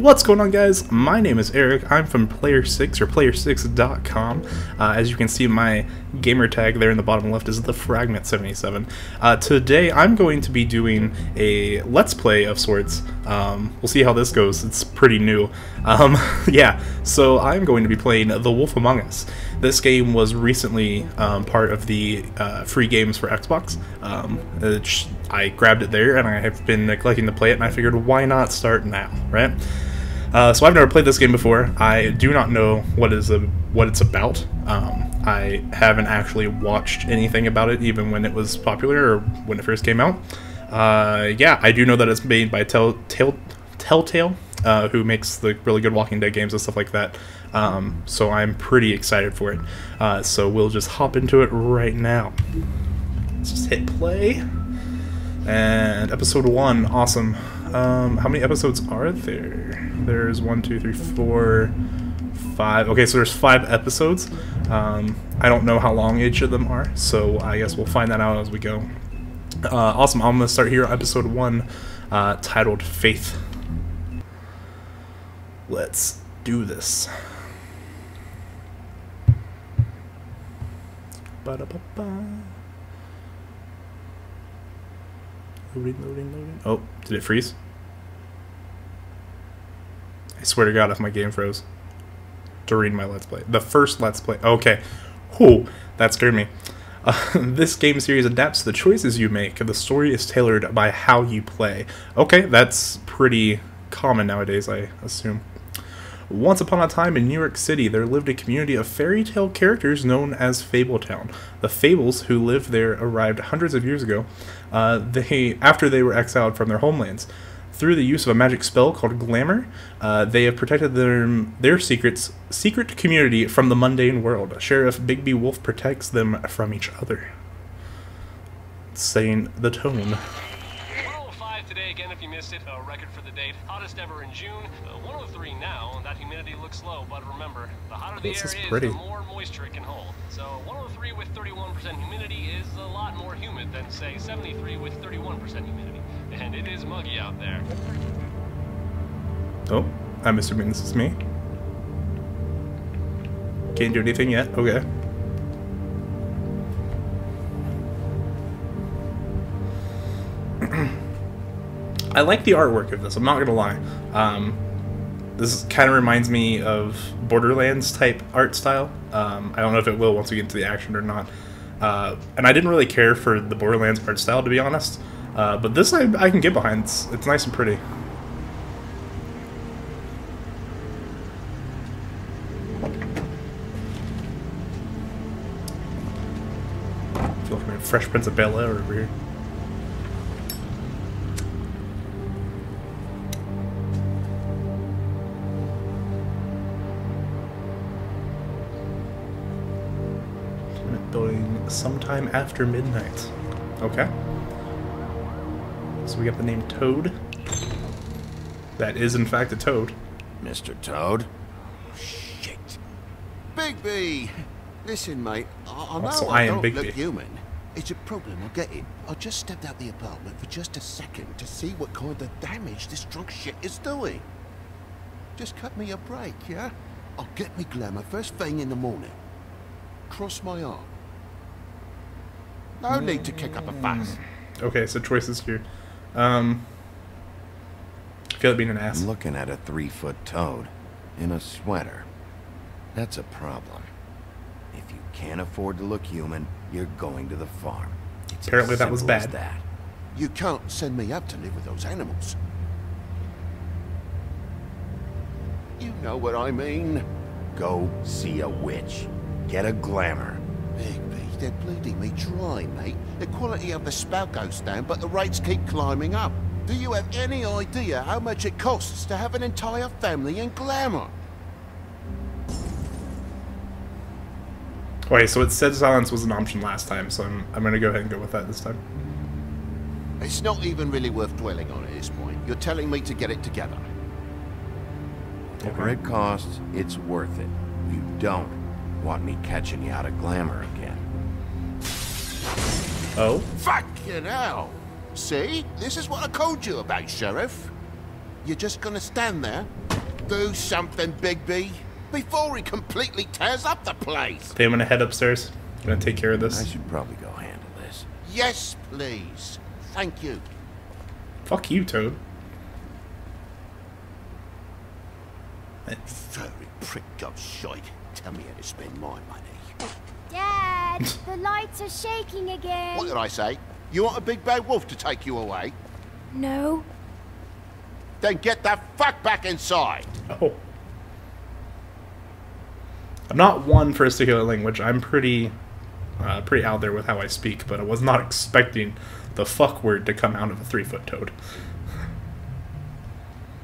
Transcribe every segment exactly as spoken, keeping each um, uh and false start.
What's going on, guys? My name is Eric. I'm from Player six or Player six dot com. Uh, as you can see, my gamer tag there in the bottom left is the Fragment seventy-seven. Uh, today I'm going to be doing a let's play of sorts. Um, we'll see how this goes. It's pretty new. Um, yeah, so I'm going to be playing The Wolf Among Us. This game was recently um, part of the uh, free games for Xbox. Um, it I grabbed it there, and I have been neglecting to play it, and I figured, why not start now, right? Uh, so I've never played this game before. I do not know what is a, what it's about. Um, I haven't actually watched anything about it, even when it was popular or when it first came out. Uh, yeah, I do know that it's made by Tell, Tell, Telltale, uh, who makes the really good Walking Dead games and stuff like that. Um, so I'm pretty excited for it. Uh, so we'll just hop into it right now. Let's just hit play. And episode one, awesome. Um, how many episodes are there? There's one, two, three, four, five. Okay, so there's five episodes. Um, I don't know how long each of them are, so I guess we'll find that out as we go. Uh, awesome, I'm gonna start here, episode one, uh, titled Faith. Let's do this. Ba-da-ba-ba. Loading, loading, loading. Oh, did it freeze? I swear to God, if my game froze during my Let's Play. The first Let's Play. Okay. Whew, that scared me. Uh, this game series adapts to the choices you make. The story is tailored by how you play. Okay, that's pretty common nowadays, I assume. Once upon a time in New York City, there lived a community of fairy tale characters known as Fable Town. The Fables who lived there arrived hundreds of years ago uh, they, after they were exiled from their homelands. Through the use of a magic spell called Glamour, uh, they have protected their, their secrets, secret community from the mundane world. Sheriff Bigby Wolf protects them from each other. Setting the tone. Today, again, if you missed it, a record for the date. Hottest ever in June. Uh, one oh three now, and that humidity looks low, but remember, the hotter the air is, the more moisture it can hold. So one oh three with thirty-one percent humidity is a lot more humid than, say, seventy-three with thirty-one percent humidity. And it is muggy out there. Oh, I'm assuming this is me. Can't do anything yet. Okay. I like the artwork of this, I'm not gonna lie. Um, this kind of reminds me of Borderlands type art style. Um, I don't know if it will once we get into the action or not. Uh, and I didn't really care for the Borderlands art style, to be honest. Uh, but this I, I can get behind, it's, it's nice and pretty. I feel like I'm in Fresh Prince of Bel-Air over here. Building sometime after midnight. Okay. So we got the name Toad. That is, in fact, a toad. Mister Toad? Oh, shit. Bigby! Listen, mate, I, I know also, I, I don't look human. It's a problem, I get it. I just stepped out the apartment for just a second to see what kind of damage this drunk shit is doing. Just cut me a break, yeah? I'll get me glamour first thing in the morning. Cross my arm. No need to kick up a fuss. Okay, so choices here. Um, I feel like being an ass. I'm looking at a three-foot toad in a sweater. That's a problem. If you can't afford to look human, you're going to the farm. It's apparently that was bad. That. You can't send me up to live with those animals. You know what I mean. Go see a witch. Get a glamour. Bigby, they're bleeding me dry, mate. The quality of the spout goes down, but the rates keep climbing up. Do you have any idea how much it costs to have an entire family in glamour? Wait, so it said silence was an option last time, so I'm, I'm going to go ahead and go with that this time. It's not even really worth dwelling on at this point. You're telling me to get it together. Whatever it costs, it's worth it. You don't want me catching you out of glamour again. Oh? Fucking hell! See? This is what I called you about, Sheriff. You're just gonna stand there Do something, Bigby, before he completely tears up the place. Okay, I'm gonna head upstairs. I'm gonna take care of this. I should probably go handle this. Yes, please. Thank you. Fuck you, Toad. Furry prick of shite. Tell me how to spend my money. Dad, the lights are shaking again. What did I say? You want a big bad wolf to take you away? No. Then get the fuck back inside. Oh. I'm not one for a particular language. I'm pretty, uh, pretty out there with how I speak, but I was not expecting the fuck word to come out of a three-foot toad.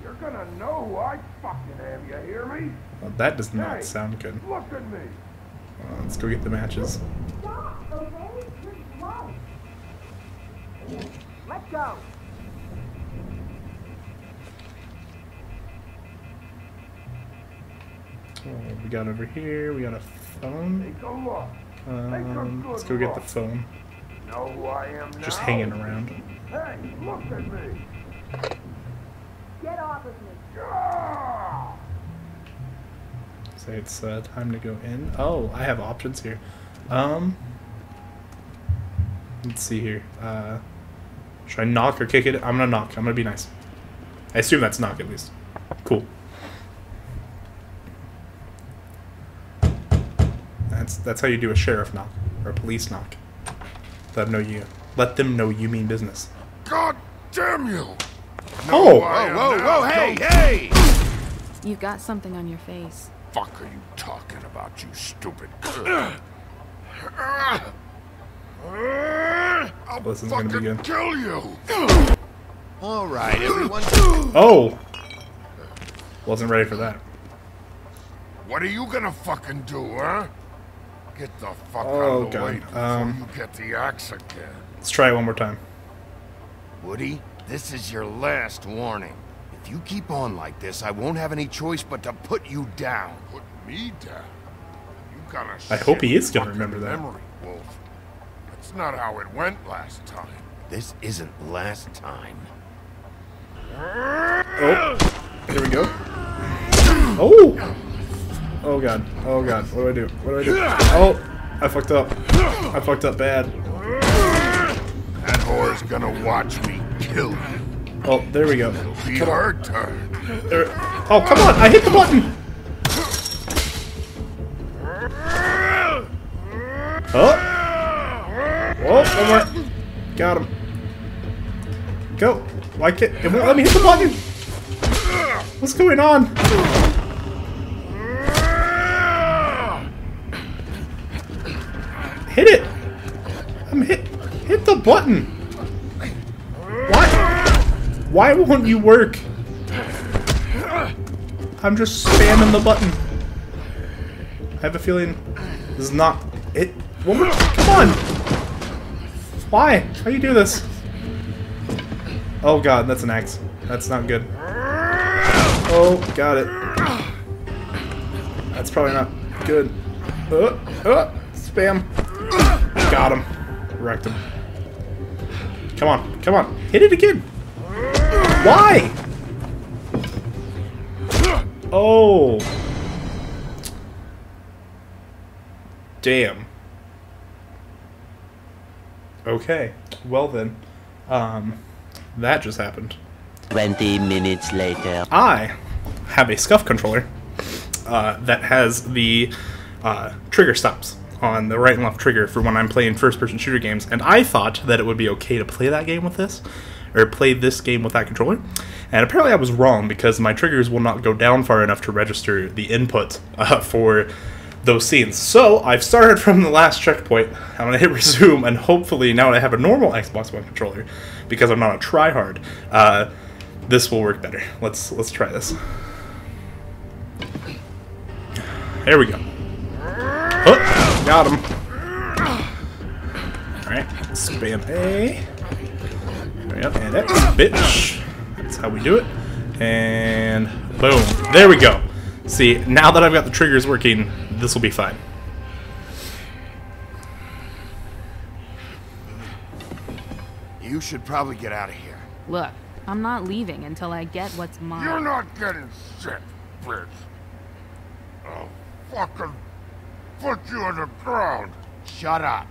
You're gonna know I fucking am, you hear me? Well, that does not hey, sound good. Look at me. Uh, let's go get the matches. Stop, okay? Just walk. Let's go. What we got over here? We got a phone. Um, let's go get the phone. Just hanging around. Hey, look at me. Get off of me. Say it's uh, time to go in. Oh, I have options here. Um, let's see here. Uh, should I knock or kick it? I'm gonna knock. I'm gonna be nice. I assume that's knock at least. Cool. That's, that's how you do a sheriff knock, or a police knock. Let them know you, let them know you mean business. God damn you! No, oh! Whoa, whoa, whoa, hey, hey! You've got something on your face. Fuck are you talking about, you stupid girl? I'll this is fucking gonna be good. Kill you! Alright, everyone. Oh! Wasn't ready for that. What are you gonna fucking do, huh? Get the fuck oh, out of the way before um, you get the axe again. Let's try it one more time. Woody, this is your last warning. If you keep on like this, I won't have any choice but to put you down. Put me down? You gotta I hope he is gonna remember that. Memory, Wolf. That's not how it went last time. This isn't last time. Oh, here we go. Oh! Oh god, oh god, what do I do? What do I do? Oh, I fucked up. I fucked up bad. That whore's gonna watch me kill you. Oh, there we go. It'll be her turn. There. Oh, come on, I hit the button! Oh! Oh, one more. Got him. Go. Why can't it won't let me hit the button? What's going on? Hit it! I'm hit hit the button! Why why won't you work? I'm just spamming the button. I have a feeling this is not it. One more, come on! Why? How you do this? Oh god, that's an axe. That's not good. Oh, got it. That's probably not good. Uh, uh, spam. Got him. Wrecked him. Come on. Come on. Hit it again. Why? Oh. Damn. Okay. Well then. Um, that just happened. twenty minutes later. I have a SCUF controller uh, that has the uh, trigger stops on the right and left trigger for when I'm playing first-person shooter games, and I thought that it would be okay to play that game with this, or play this game with that controller, and apparently I was wrong because my triggers will not go down far enough to register the input uh, for those scenes. So I've started from the last checkpoint. I'm gonna hit resume, and hopefully now that I have a normal Xbox One controller, because I'm not a tryhard, uh, this will work better. Let's let's try this. There we go. Oh. Got him. Alright, spam A. Hurry up, and X, bitch. That's how we do it. And boom. There we go. See, now that I've got the triggers working, this will be fine. You should probably get out of here. Look, I'm not leaving until I get what's mine. You're not getting shit. Prince. I'll fucking put you on the ground. Shut up.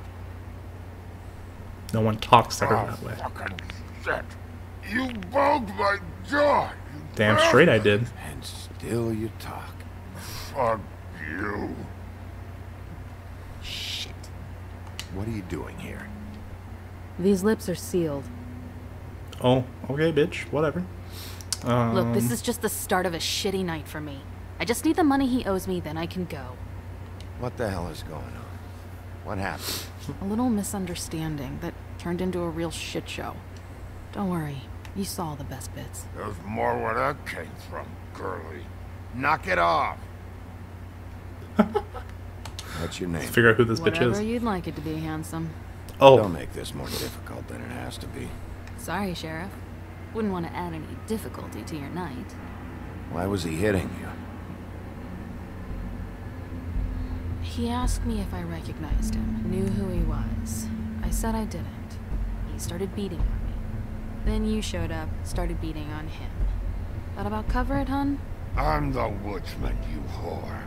No one talks to her oh, that way. Fucking shit. You bugged my jaw. Damn straight I did. And still you talk. Fuck you. Shit. What are you doing here? These lips are sealed. Oh, okay, bitch. Whatever. Um, Look, this is just the start of a shitty night for me. I just need the money he owes me, then I can go. What the hell is going on? What happened? A little misunderstanding that turned into a real shit show. Don't worry. You saw the best bits. There's more where that came from, girlie. Knock it off. What's your name? Let's figure out who this Whatever bitch is. Whatever you'd like it to be, handsome. Oh. Don't make this more difficult than it has to be. Sorry, Sheriff. Wouldn't want to add any difficulty to your night. Why was he hitting you? He asked me if I recognized him, knew who he was. I said I didn't. He started beating him. Then you showed up, started beating on him. That about cover it, hun? I'm the woodsman, you whore.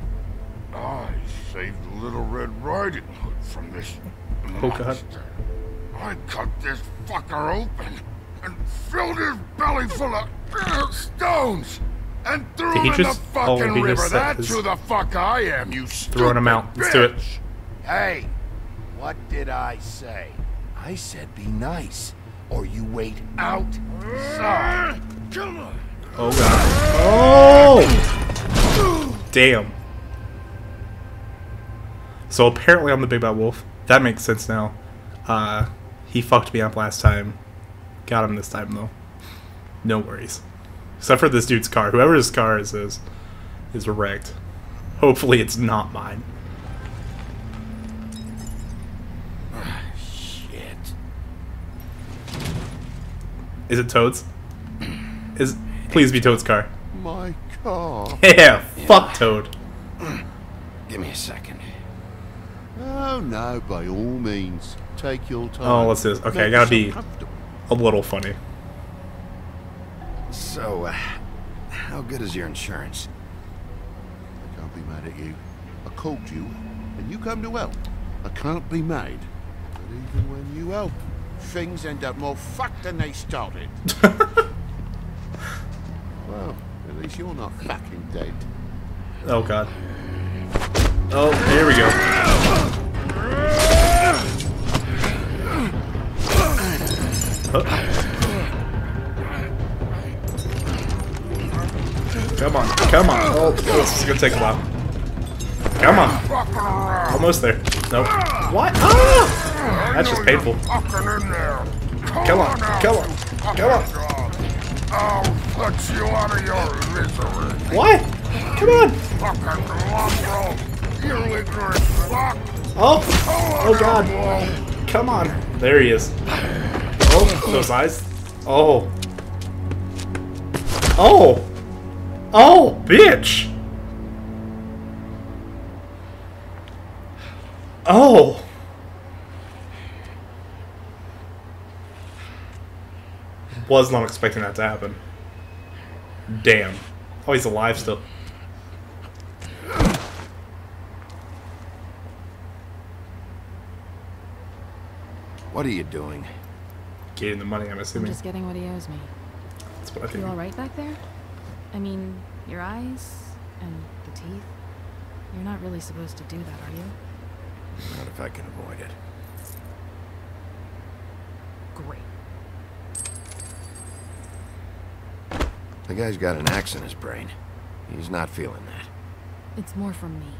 I saved Little Red Riding Hood from this monster. Oh, I cut this fucker open and filled his belly full of stones and threw him in the fucking river. Just That's who the fuck I am, you stupid Throwing him out. Let's bitch. do it. Hey, what did I say? I said be nice. Or you wait outside. Oh god. Oh! Damn. So apparently I'm the Big Bad Wolf. That makes sense now. Uh, he fucked me up last time. Got him this time though. No worries. Except for this dude's car. Whoever his car is is, is wrecked. Hopefully it's not mine. Is it Toad's? Is please be Toad's car. My car. Yeah, fuck yeah. Toad. Give me a second. Oh no, by all means, take your time. Oh, what's this? Okay, I gotta be a little funny. So, uh, how good is your insurance? I can't be mad at you. I called you, and you come to help. I can't be mad. But even when you help, things end up more fucked than they started. Well, at least you're not fucking dead. Oh god. Oh, here we go. Oh. Come on, come on. Oh, this is gonna take a while. Come on. Almost there. Nope. What? Ah! That's just painful. Come on, come on, come on. I'll put you out of your misery. What? Come on. Oh, oh god. Come on. There he is. Oh, those eyes. Oh. Oh. Oh, bitch. Oh. Was not expecting that to happen. Damn. Oh, he's alive still. What are you doing? Getting the money, I'm assuming. I'm just getting what he owes me. That's what I think. You all right back there? I mean, your eyes and the teeth. You're not really supposed to do that, are you? Not if I can avoid it. Great. The guy's got an axe in his brain. He's not feeling that. It's more from me.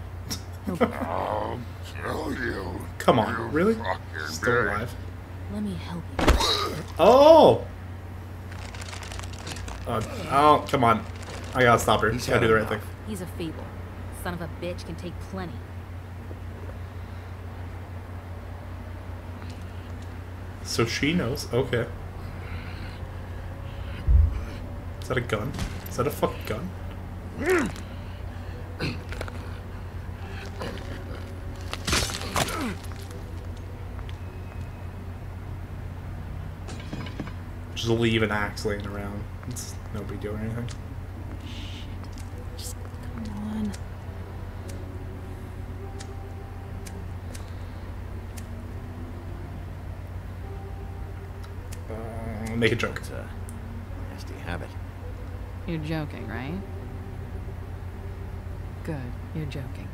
I'll kill you. Come on, you really? Still bitch. alive. Let me help you. Oh! Uh, oh, come on. I gotta stop her. He's gotta do the right thing. He's a feeble. Son of a bitch can take plenty. So she knows. Okay. Is that a gun? Is that a fucking gun? Just leave an axe laying around. It's no big deal or anything. Shit. Just I'll make a joke. It's a nasty habit. You're joking, right? Good. You're joking.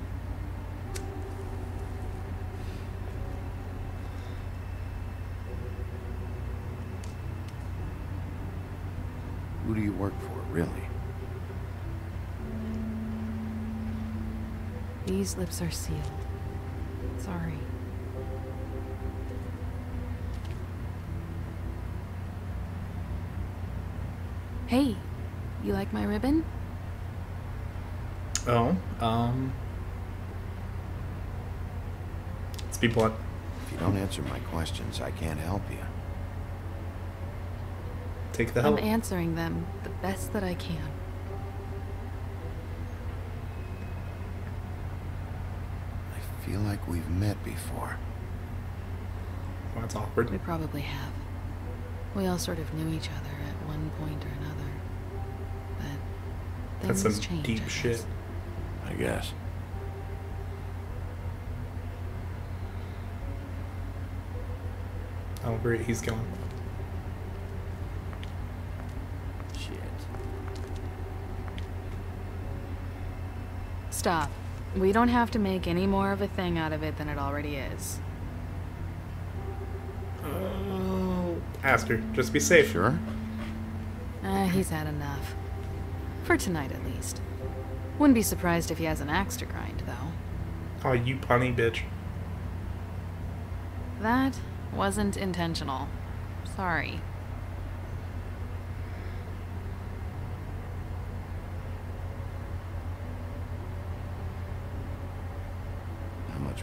Who do you work for, really? These lips are sealed. Sorry. Hey, you like my ribbon? Oh, um... Speed blunt. If you don't answer my questions, I can't help you. Take the help. I'm answering them the best that I can. I feel like we've met before. Well, that's awkward. We probably have. We all sort of knew each other at one point or another. But things that's some change, deep I shit. I guess. Oh, great, he's going. Stop. We don't have to make any more of a thing out of it than it already is. Oh. Ask her. Just be safe. Sure. Uh, he's had enough. For tonight, at least. Wouldn't be surprised if he has an axe to grind, though. Oh, you punny bitch. That wasn't intentional. Sorry.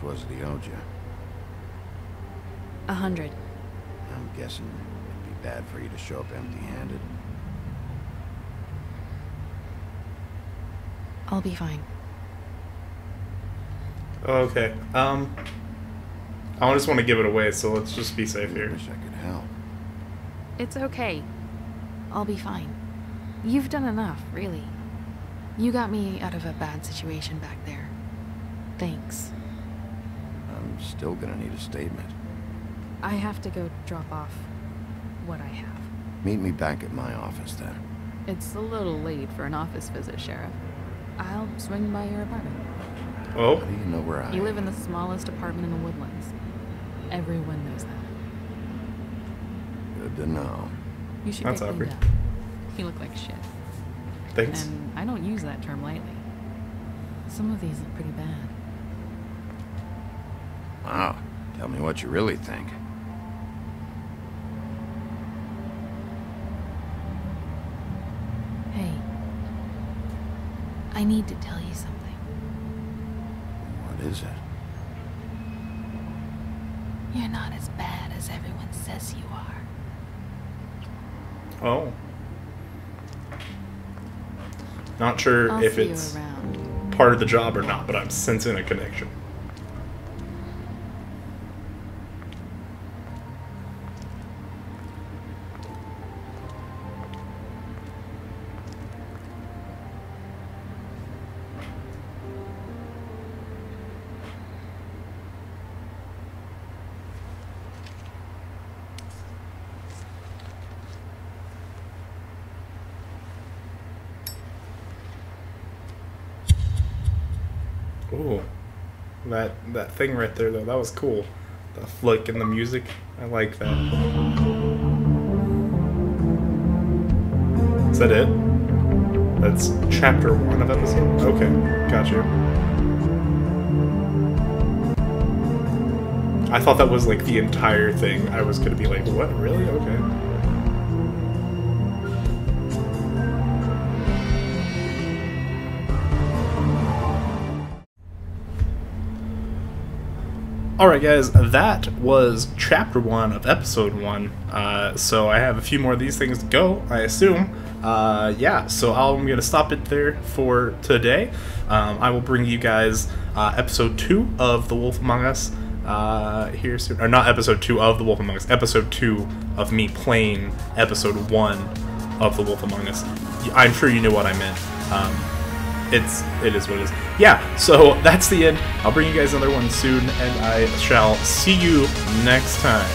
Was the owed you? A hundred. I'm guessing it'd be bad for you to show up empty-handed. I'll be fine. Okay. Um. I just want to give it away, so let's just be safe here. I wish I could help. It's okay. I'll be fine. You've done enough, really. You got me out of a bad situation back there. Thanks. Still gonna need a statement. I have to go drop off what I have. Meet me back at my office then. It's a little late for an office visit, Sheriff. I'll swing by your apartment. Oh. How do you know where I am? You live in the smallest apartment in the Woodlands. Everyone knows that. Good to know. You should That's get cleaned up. You look like shit. Thanks. And I don't use that term lightly. Some of these are pretty bad. Wow, tell me what you really think. Hey, I need to tell you something. What is it? You're not as bad as everyone says you are. Oh. Not sure I'll if it's part of the job or not, but I'm sensing a connection. Ooh, that that thing right there though, that was cool. The flick and the music, I like that. Is that it? That's chapter one of episode. Okay, gotcha. I thought that was like the entire thing. I was gonna be like, what, really? Okay. Alright guys, that was chapter one of episode one, uh, so I have a few more of these things to go, I assume. Uh, yeah, so I'm going to stop it there for today. Um, I will bring you guys uh, episode two of The Wolf Among Us uh, here soon. Or not episode two of The Wolf Among Us, episode two of me playing episode one of The Wolf Among Us. I'm sure you knew what I meant. Um, It's, it is what it is. Yeah, so that's the end. I'll bring you guys another one soon, and I shall see you next time.